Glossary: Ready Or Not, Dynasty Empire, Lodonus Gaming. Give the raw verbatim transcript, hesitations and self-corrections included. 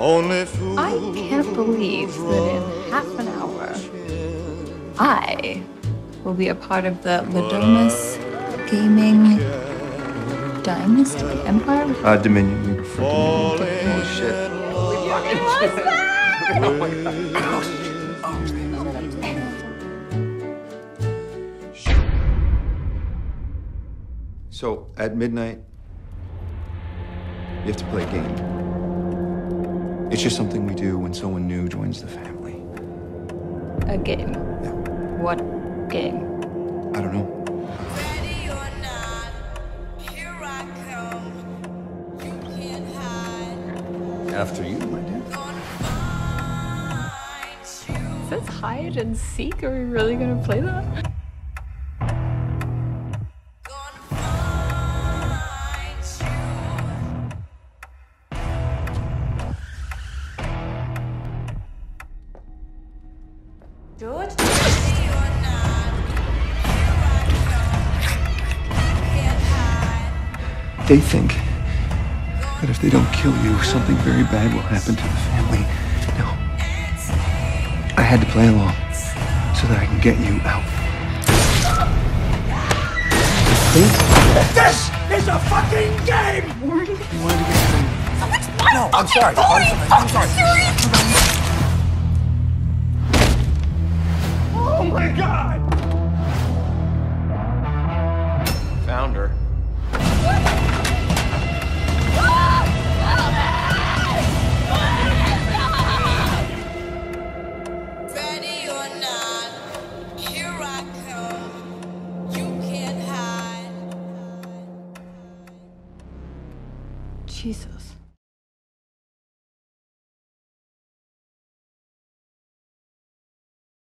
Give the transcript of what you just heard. Only fools. I can't believe that in half an hour, I will be a part of the Lodonus Gaming Dynasty Empire? Uh, Dominion. Dominion. Oh, shit. Oh, my God. Oh, shit. So, at midnight, you have to play a game. It's just something we do when someone new joins the family. A game? Yeah. What game? I don't know. Ready or not, here I come. You can't hide. After you, my dear. Is this hide and seek? Are we really gonna play that? Good. They think that if they don't kill you, something very bad will happen to the family. No. I had to play along so that I can get you out. This is a fucking game! Warren. You wanted to get through. So much fun! No, I'm sorry. I'm sorry. I'm sorry. Oh my God! Found her. Ready or not, here I come. You can't hide. Jesus.